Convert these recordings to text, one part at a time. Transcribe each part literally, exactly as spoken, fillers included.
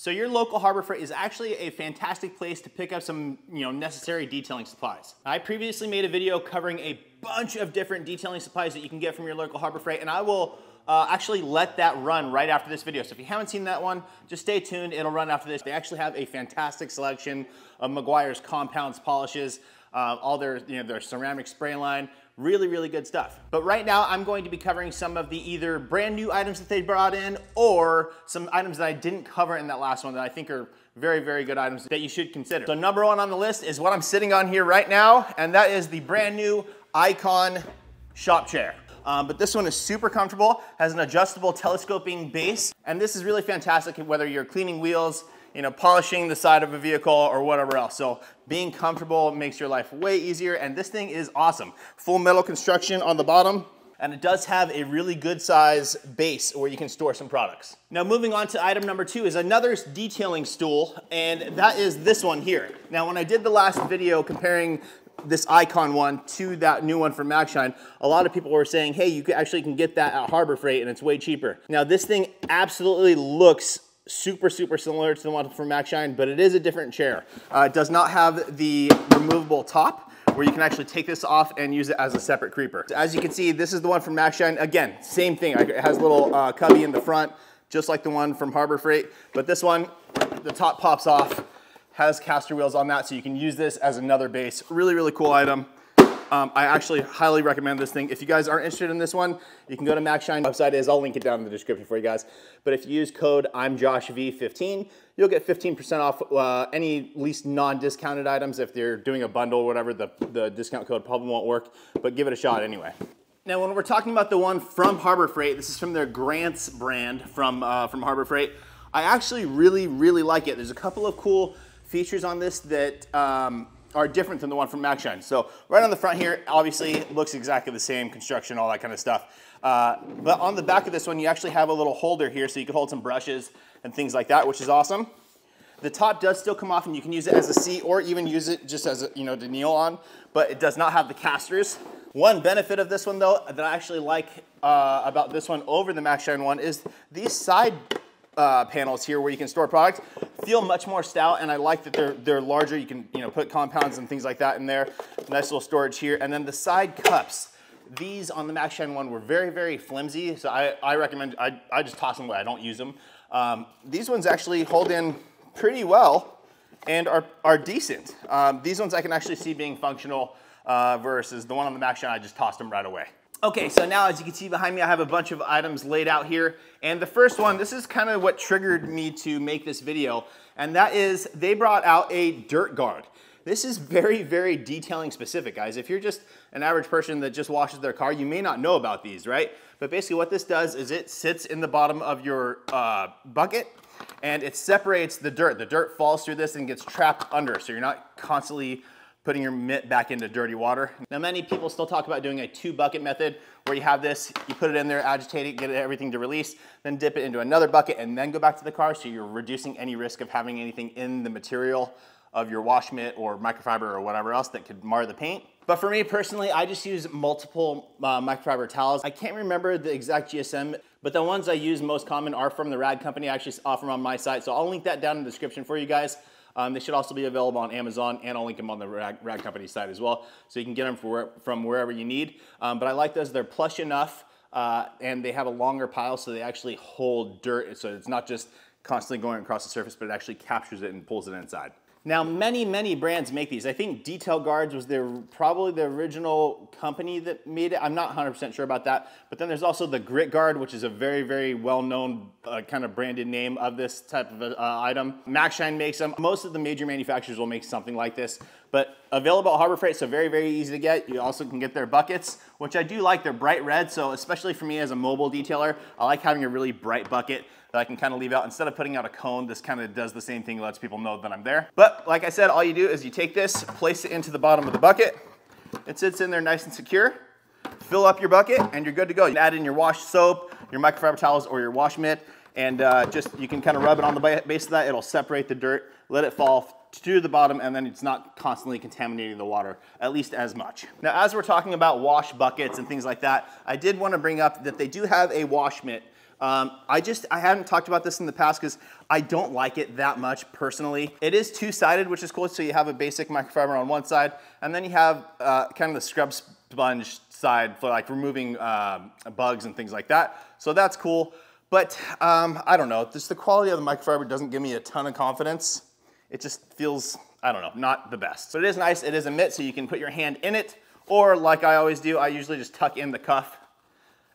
So your local Harbor Freight is actually a fantastic place to pick up some, you know, necessary detailing supplies. I previously made a video covering a bunch of different detailing supplies that you can get from your local Harbor Freight, and I will uh, actually let that run right after this video. So if you haven't seen that one, just stay tuned, it'll run after this. They actually have a fantastic selection of Meguiar's compounds, polishes, uh, all their, you know, their ceramic spray line. Really, really good stuff. But right now I'm going to be covering some of the either brand new items that they brought in or some items that I didn't cover in that last one that I think are very, very good items that you should consider. So number one on the list is what I'm sitting on here right now, and that is the brand new Icon shop chair. Um, but this one is super comfortable, has an adjustable telescoping base, and this is really fantastic whether you're cleaning wheels, you know, polishing the side of a vehicle or whatever else. So being comfortable makes your life way easier, and this thing is awesome. Full metal construction on the bottom, and it does have a really good size base where you can store some products. Now moving on to item number two is another detailing stool, and that is this one here. Now when I did the last video comparing this Icon one to that new one from Maxshine, a lot of people were saying, hey, you actually can get that at Harbor Freight and it's way cheaper. Now this thing absolutely looks super, super similar to the one from Maxshine, but it is a different chair. Uh, it does not have the removable top where you can actually take this off and use it as a separate creeper. So as you can see, this is the one from Maxshine. Again, same thing. It has a little uh, cubby in the front, just like the one from Harbor Freight, but this one, the top pops off, has caster wheels on that, so you can use this as another base. Really, really cool item. Um, I actually highly recommend this thing. If you guys aren't interested in this one, you can go to Maxshine. Website is, I'll link it down in the description for you guys. But if you use code I M J O S H V fifteen, you'll get fifteen percent off uh, any least non-discounted items. If they're doing a bundle or whatever, the, the discount code probably won't work, but give it a shot anyway. Now, when we're talking about the one from Harbor Freight, this is from their Grant's brand from, uh, from Harbor Freight. I actually really, really like it. There's a couple of cool features on this that um, are different than the one from Maxshine. So right on the front here, obviously looks exactly the same, construction, all that kind of stuff. Uh, but on the back of this one, you actually have a little holder here so you can hold some brushes and things like that, which is awesome. The top does still come off and you can use it as a seat or even use it just as a, you know, to kneel on, but it does not have the casters. One benefit of this one though, that I actually like uh, about this one over the Maxshine one is these side Uh, panels here where you can store products feel much more stout, and I like that they're they're larger. You can, you know, put compounds and things like that in there. Nice little storage here, and then the side cups. These on the Maxshine one were very very flimsy, so I I recommend I I just toss them away. I don't use them. Um, these ones actually hold in pretty well, and are are decent. Um, these ones I can actually see being functional uh, versus the one on the Maxshine. I just tossed them right away. Okay, so now as you can see behind me, I have a bunch of items laid out here. And the first one, this is kind of what triggered me to make this video, and that is they brought out a Dirt Guard. This is very, very detailing specific, guys. If you're just an average person that just washes their car, you may not know about these, right? But basically what this does is it sits in the bottom of your uh, bucket, and it separates the dirt. The dirt falls through this and gets trapped under, so you're not constantly putting your mitt back into dirty water. Now many people still talk about doing a two bucket method where you have this, you put it in there, agitate it, get everything to release, then dip it into another bucket and then go back to the car, so you're reducing any risk of having anything in the material of your wash mitt or microfiber or whatever else that could mar the paint. But for me personally, I just use multiple uh, microfiber towels. I can't remember the exact G S M, but the ones I use most common are from the Rad Company. I actually offer them on my site, so I'll link that down in the description for you guys. Um, they should also be available on Amazon, and I'll link them on the Rad, Rad Company site as well, so you can get them for, from wherever you need. Um, but I like those. They're plush enough, uh, and they have a longer pile, so they actually hold dirt, so it's not just constantly going across the surface, but it actually captures it and pulls it inside. Now, many, many brands make these. I think Detail Guards was their, probably the original company that made it. I'm not one hundred percent sure about that. But then there's also the Grit Guard, which is a very, very well-known uh, kind of branded name of this type of uh, item. Maxshine makes them. Most of the major manufacturers will make something like this. But available at Harbor Freight, so very, very easy to get. You also can get their buckets, which I do like. They're bright red, so especially for me as a mobile detailer, I like having a really bright bucket that I can kind of leave out. Instead of putting out a cone, this kind of does the same thing, lets people know that I'm there. But like I said, all you do is you take this, place it into the bottom of the bucket. It sits in there nice and secure. Fill up your bucket, and you're good to go. You can add in your wash soap, your microfiber towels, or your wash mitt, and uh, just you can kind of rub it on the base of that. It'll separate the dirt, let it fall to the bottom, and then it's not constantly contaminating the water, at least as much. Now, as we're talking about wash buckets and things like that, I did want to bring up that they do have a wash mitt Um, I just, I haven't talked about this in the past because I don't like it that much personally. It is two-sided, which is cool. So you have a basic microfiber on one side, and then you have uh, kind of the scrub sponge side for like removing um, bugs and things like that. So that's cool. But um, I don't know, just the quality of the microfiber doesn't give me a ton of confidence. It just feels, I don't know, not the best. But it is nice, it is a mitt, so you can put your hand in it, or like I always do, I usually just tuck in the cuff,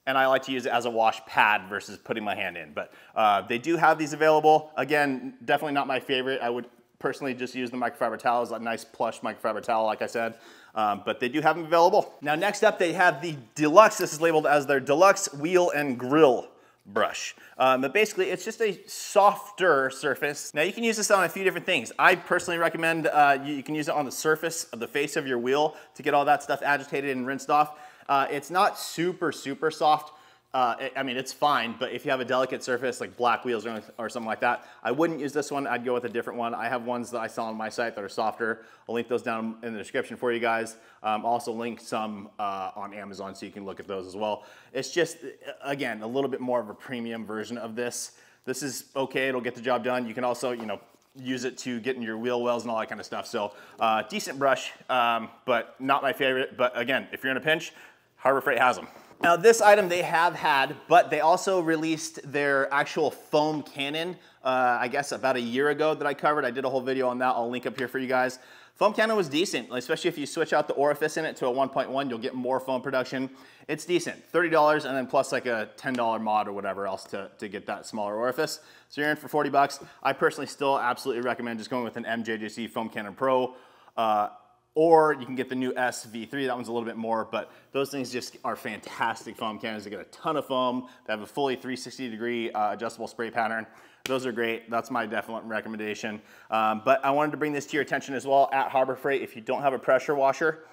and I like to use it as a wash pad versus putting my hand in. But uh, they do have these available. Again, definitely not my favorite. I would personally just use the microfiber towel. It's a nice plush microfiber towel, like I said. Um, but they do have them available. Now next up, they have the Deluxe. This is labeled as their Deluxe Wheel and Grill brush. Um, but basically it's just a softer surface. Now you can use this on a few different things. I personally recommend uh, you, you can use it on the surface of the face of your wheel to get all that stuff agitated and rinsed off. Uh, it's not super, super soft. Uh, it, I mean, it's fine, but if you have a delicate surface like black wheels or, or something like that, I wouldn't use this one. I'd go with a different one. I have ones that I saw on my site that are softer. I'll link those down in the description for you guys. Um, also link some uh, on Amazon so you can look at those as well. It's just, again, a little bit more of a premium version of this. This is okay, it'll get the job done. You can also, you know, use it to get in your wheel wells and all that kind of stuff. So uh, decent brush, um, but not my favorite. But again, if you're in a pinch, Harbor Freight has them. Now this item they have had, but they also released their actual foam cannon, uh, I guess about a year ago that I covered. I did a whole video on that. I'll link up here for you guys. Foam cannon was decent, especially if you switch out the orifice in it to a one point one, you'll get more foam production. It's decent, thirty dollars and then plus like a ten dollar mod or whatever else to, to get that smaller orifice. So you're in for forty bucks. I personally still absolutely recommend just going with an M J J C Foam Cannon Pro. Uh, Or you can get the new S V three, that one's a little bit more, but those things just are fantastic foam cannons. They get a ton of foam, they have a fully three sixty degree uh, adjustable spray pattern. Those are great, that's my definite recommendation. Um, but I wanted to bring this to your attention as well at Harbor Freight. If you don't have a pressure washer,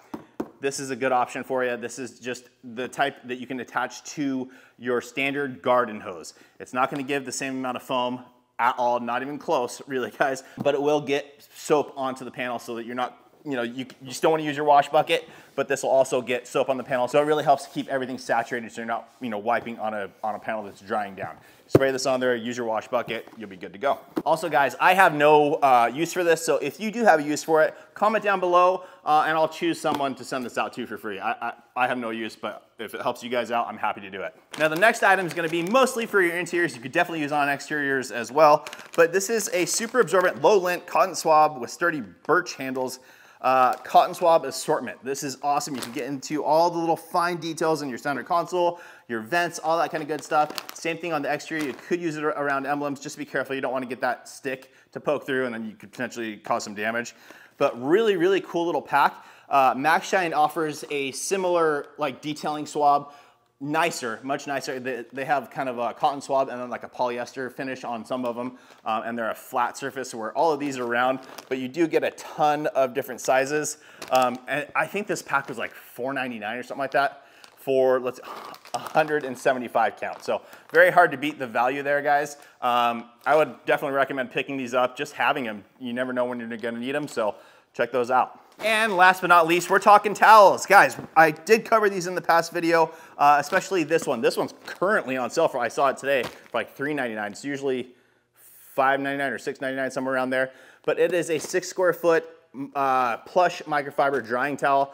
this is a good option for you. This is just the type that you can attach to your standard garden hose. It's not gonna give the same amount of foam at all, not even close, really guys, but it will get soap onto the panel so that you're not, you know, you, you still want to use your wash bucket, but this will also get soap on the panel. So it really helps keep everything saturated so you're not, you know, wiping on a, on a panel that's drying down. Spray this on there, use your wash bucket, you'll be good to go. Also guys, I have no uh, use for this, so if you do have a use for it, comment down below uh, and I'll choose someone to send this out to for free. I, I, I have no use, but if it helps you guys out, I'm happy to do it. Now the next item is gonna be mostly for your interiors. You could definitely use on exteriors as well, but this is a super absorbent low lint cotton swab with sturdy birch handles. Uh, cotton swab assortment. This is awesome. You can get into all the little fine details in your center console, your vents, all that kind of good stuff. Same thing on the exterior. You could use it around emblems. Just be careful. You don't want to get that stick to poke through and then you could potentially cause some damage. But really, really cool little pack. Uh, Maxshine offers a similar like detailing swab. Nicer, much nicer. They, they have kind of a cotton swab and then like a polyester finish on some of them. Um, and they're a flat surface where all of these are round, but you do get a ton of different sizes. Um, and I think this pack was like four ninety-nine or something like that for let's one hundred seventy-five count. So very hard to beat the value there, guys. Um, I would definitely recommend picking these up, just having them. You never know when you're gonna need them. So check those out. And last but not least, we're talking towels. Guys, I did cover these in the past video, uh, especially this one. This one's currently on sale for, I saw it today, for like three ninety-nine. It's usually five ninety-nine or six ninety-nine, somewhere around there. But it is a six square foot uh, plush microfiber drying towel.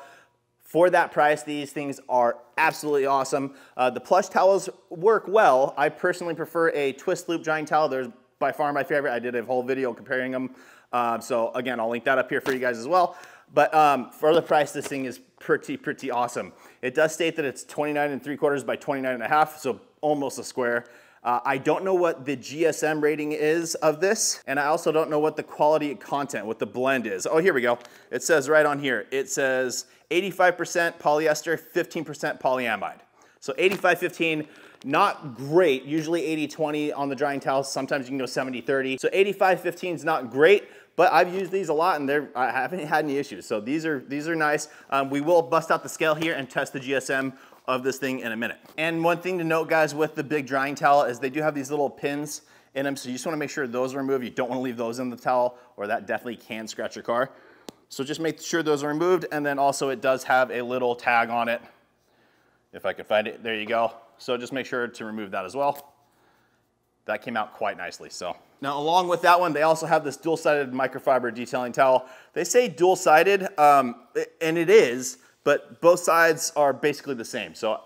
For that price, these things are absolutely awesome. Uh, the plush towels work well. I personally prefer a twist loop drying towel. They're by far my favorite. I did a whole video comparing them. Uh, so again, I'll link that up here for you guys as well. But um, for the price, this thing is pretty, pretty awesome. It does state that it's twenty-nine and three quarters by twenty-nine and a half, so almost a square. Uh, I don't know what the G S M rating is of this, and I also don't know what the quality of content, what the blend is. Oh, here we go. It says right on here, it says eighty-five percent polyester, fifteen percent polyamide. So eighty-five fifteen, not great. Usually eighty twenty on the drying towels. Sometimes you can go seventy thirty. So eighty-five fifteen is not great, but I've used these a lot and they're, I haven't had any issues. So these are, these are nice. Um, we will bust out the scale here and test the G S M of this thing in a minute. And one thing to note, guys, with the big drying towel is they do have these little pins in them. So you just wanna make sure those are removed. You don't wanna leave those in the towel or that definitely can scratch your car. So just make sure those are removed. And then also it does have a little tag on it. If I can find it, there you go. So just make sure to remove that as well. that came out quite nicely. So now, along with that one, they also have this dual-sided microfiber detailing towel. They say dual-sided, um, and it is, but both sides are basically the same. So,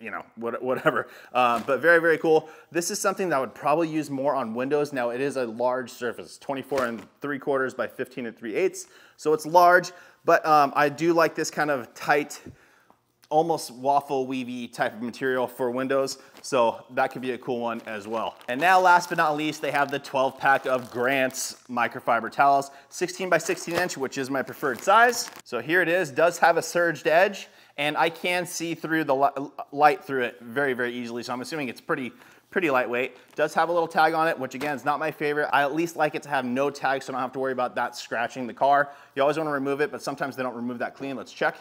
you know, whatever, um, but very, very cool. This is something that I would probably use more on windows. Now, it is a large surface, twenty-four and three quarters by fifteen and three eighths. So it's large, but um, I do like this kind of tight, almost waffle weavy type of material for windows. So that could be a cool one as well. And now last but not least, they have the twelve pack of Grant's microfiber towels, sixteen by sixteen inch, which is my preferred size. So here it is, does have a serged edge, and I can see through the light through it very, very easily. So I'm assuming it's pretty, pretty lightweight. Does have a little tag on it, which again, is not my favorite. I at least like it to have no tag, so I don't have to worry about that scratching the car. You always wanna remove it, but sometimes they don't remove that clean. Let's check.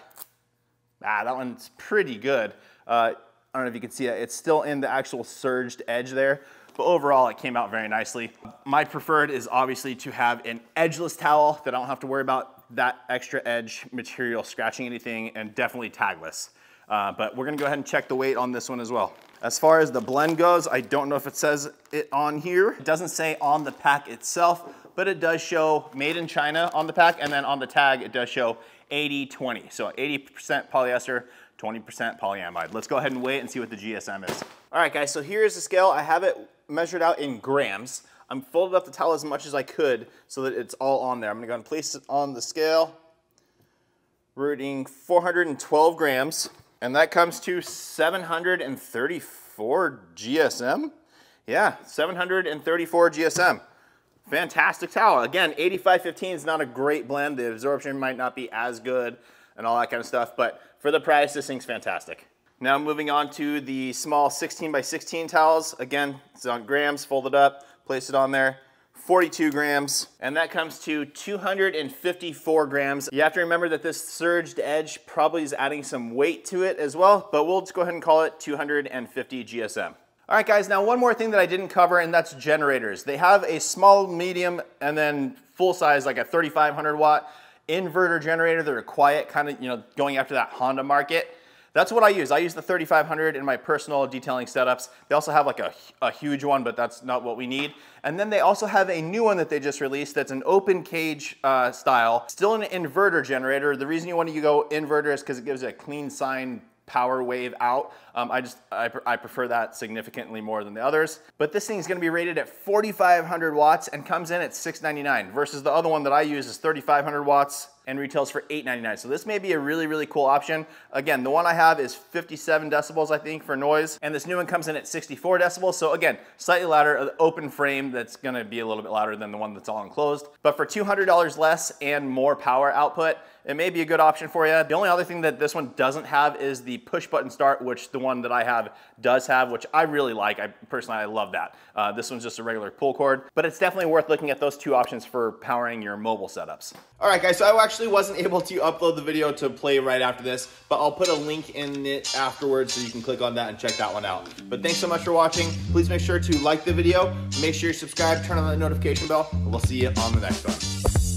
Ah, that one's pretty good. Uh, I don't know if you can see it. It's still in the actual serged edge there, but overall it came out very nicely. My preferred is obviously to have an edgeless towel that I don't have to worry about that extra edge material scratching anything, and definitely tagless. Uh, but we're gonna go ahead and check the weight on this one as well. As far as the blend goes, I don't know if it says it on here. It doesn't say on the pack itself, but it does show made in China on the pack, and then on the tag it does show eighty twenty. So eighty percent polyester, twenty percent polyamide. Let's go ahead and weigh it and see what the G S M is. All right guys, so here's the scale. I have it measured out in grams. I'm folded up the towel as much as I could so that it's all on there. I'm gonna go ahead and place it on the scale. We're reading four hundred twelve grams, and that comes to seven hundred thirty-four G S M. Yeah, seven hundred thirty-four G S M. Fantastic towel. Again, eighty-five fifteen is not a great blend. The absorption might not be as good and all that kind of stuff, but for the price, this thing's fantastic. Now moving on to the small sixteen by sixteen towels. Again, it's on grams, fold it up, place it on there, forty-two grams, and that comes to two hundred fifty-four grams. You have to remember that this serged edge probably is adding some weight to it as well, but we'll just go ahead and call it two hundred fifty G S M. All right guys, now one more thing that I didn't cover, and that's generators. They have a small, medium, and then full size, like a thirty-five hundred watt inverter generator that are quiet, kind of, you know, going after that Honda market. That's what I use. I use the thirty-five hundred in my personal detailing setups. They also have like a, a huge one, but that's not what we need. And then they also have a new one that they just released that's an open cage uh, style, still an inverter generator. The reason you want to go inverter is because it gives it a clean sine power wave out. Um, I just, I, I prefer that significantly more than the others. But this thing's gonna be rated at forty-five hundred watts and comes in at six ninety-nine, versus the other one that I use is thirty-five hundred watts and retails for eight ninety-nine. So this may be a really, really cool option. Again, the one I have is fifty-seven decibels, I think, for noise. And this new one comes in at sixty-four decibels. So again, slightly louder, an open frame that's gonna be a little bit louder than the one that's all enclosed. But for two hundred dollars less and more power output, it may be a good option for you. The only other thing that this one doesn't have is the push button start, which the one that I have does have, which I really like. I personally, I love that. Uh, this one's just a regular pull cord, but it's definitely worth looking at those two options for powering your mobile setups. All right guys, so I actually wasn't able to upload the video to play right after this, but I'll put a link in it afterwards so you can click on that and check that one out. But thanks so much for watching. Please make sure to like the video, make sure you subscribe, turn on that notification bell, and we'll see you on the next one.